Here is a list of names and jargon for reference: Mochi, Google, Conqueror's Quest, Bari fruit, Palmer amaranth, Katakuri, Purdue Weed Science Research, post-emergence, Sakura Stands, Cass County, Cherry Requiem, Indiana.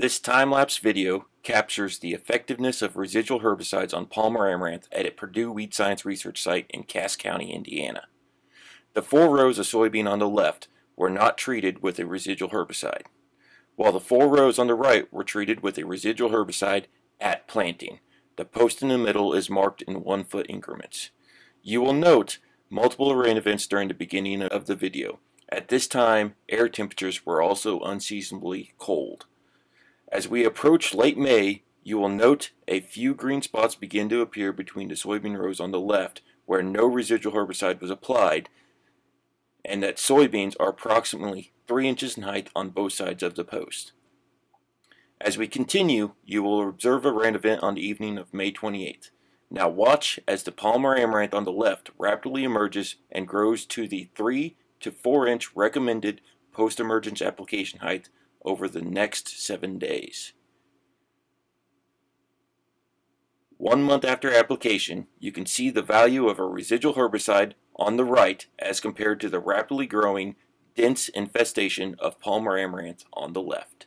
This time-lapse video captures the effectiveness of residual herbicides on Palmer amaranth at a Purdue Weed Science Research site in Cass County, Indiana. The 4 rows of soybean on the left were not treated with a residual herbicide, while the 4 rows on the right were treated with a residual herbicide at planting. The post in the middle is marked in 1-foot increments. You will note multiple rain events during the beginning of the video. At this time, air temperatures were also unseasonably cold. As we approach late May, you will note a few green spots begin to appear between the soybean rows on the left, where no residual herbicide was applied, and that soybeans are approximately 3 inches in height on both sides of the post. As we continue, you will observe a rain event on the evening of May 28th. Now watch as the Palmer amaranth on the left rapidly emerges and grows to the 3 to 4 inch recommended post-emergence application height over the next 7 days. 1 month after application, you can see the value of a residual herbicide on the right as compared to the rapidly growing dense infestation of Palmer amaranth on the left.